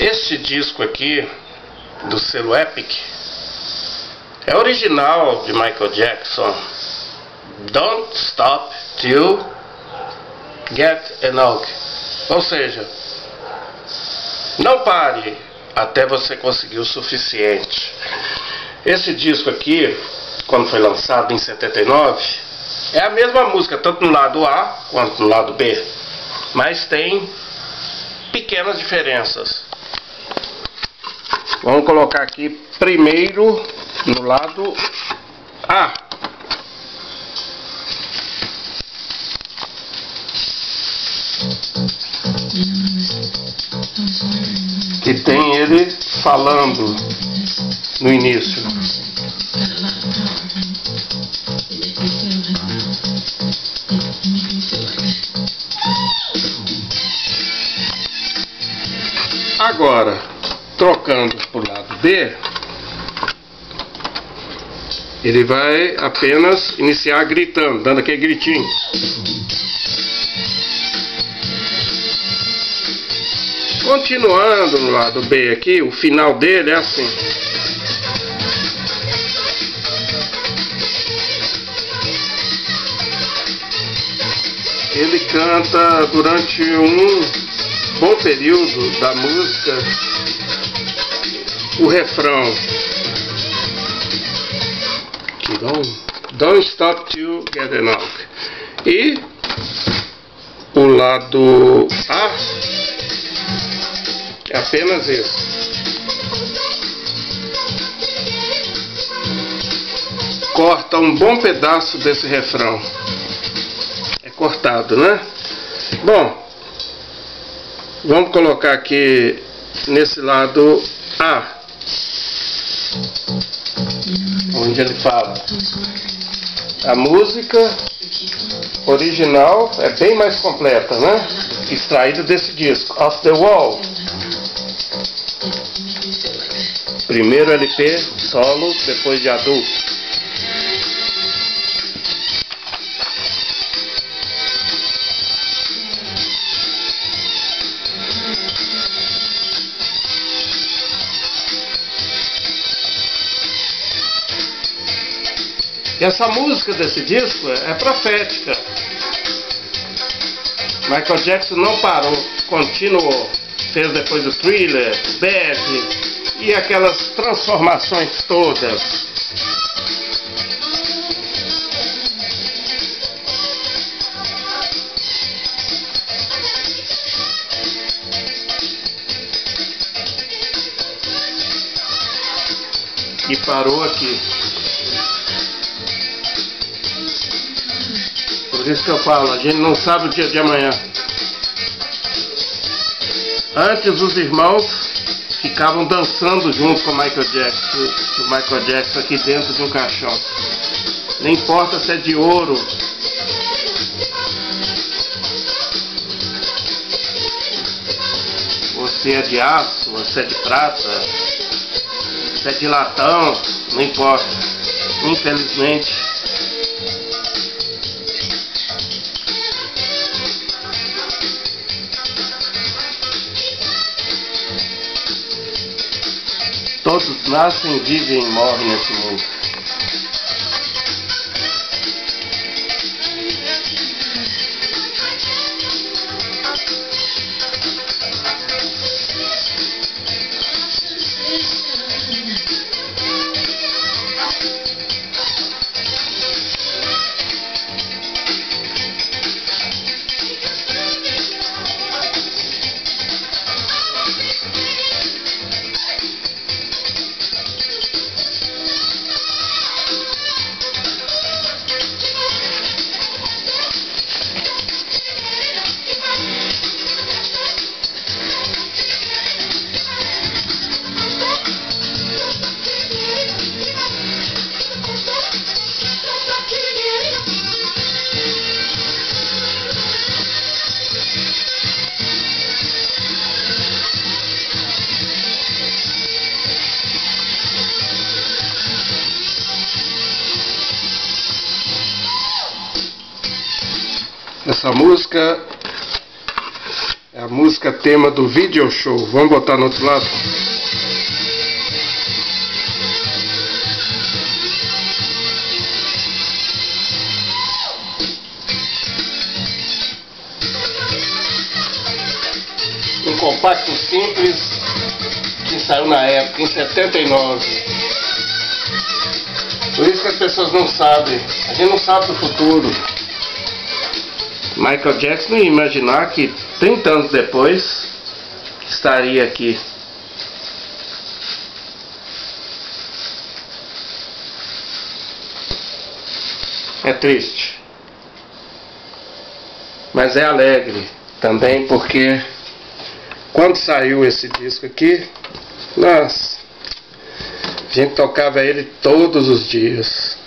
Este disco aqui, do selo Epic, é original de Michael Jackson. Don't Stop 'Til You Get Enough. Ou seja, não pare até você conseguir o suficiente. Esse disco aqui, quando foi lançado em 79, é a mesma música, tanto no lado A quanto no lado B, mas tem pequenas diferenças. Vamos colocar aqui primeiro no lado A. E tem ele falando no início. Agora, trocando para o lado B, ele vai apenas iniciar gritando, dando aquele gritinho. Continuando no lado B aqui, o final dele é assim. Ele canta durante um bom período da música o refrão. Don't stop till you get enough. E o lado A é apenas isso. Corta um bom pedaço desse refrão. É cortado, né? Bom, vamos colocar aqui nesse lado A, onde ele fala. A música original é bem mais completa, né? Extraída desse disco, Off The Wall. Primeiro LP solo, depois de adulto. E essa música desse disco é profética. Michael Jackson não parou, continuou. Fez depois o Thriller, Bad, e aquelas transformações todas. E parou aqui. Por isso que eu falo, a gente não sabe o dia de amanhã. Antes os irmãos ficavam dançando junto com o Michael Jackson aqui dentro de um caixão. Não importa se é de ouro. Ou se é de aço, ou se é de prata, se é de latão, não importa. Infelizmente. Todos nascem, vivem e morrem nesse mundo. Essa música é a a música tema do video show. Vamos botar no outro lado. Um compacto simples que saiu na época, em 79. Por isso que as pessoas não sabem. A gente não sabe do futuro. Michael Jackson ia imaginar que 30 anos depois estaria aqui. É triste, mas é alegre também, porque quando saiu esse disco aqui, nossa, a gente tocava ele todos os dias.